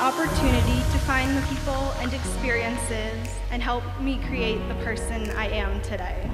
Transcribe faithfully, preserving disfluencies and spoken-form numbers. Opportunity to find the people and experiences and help me create the person I am today.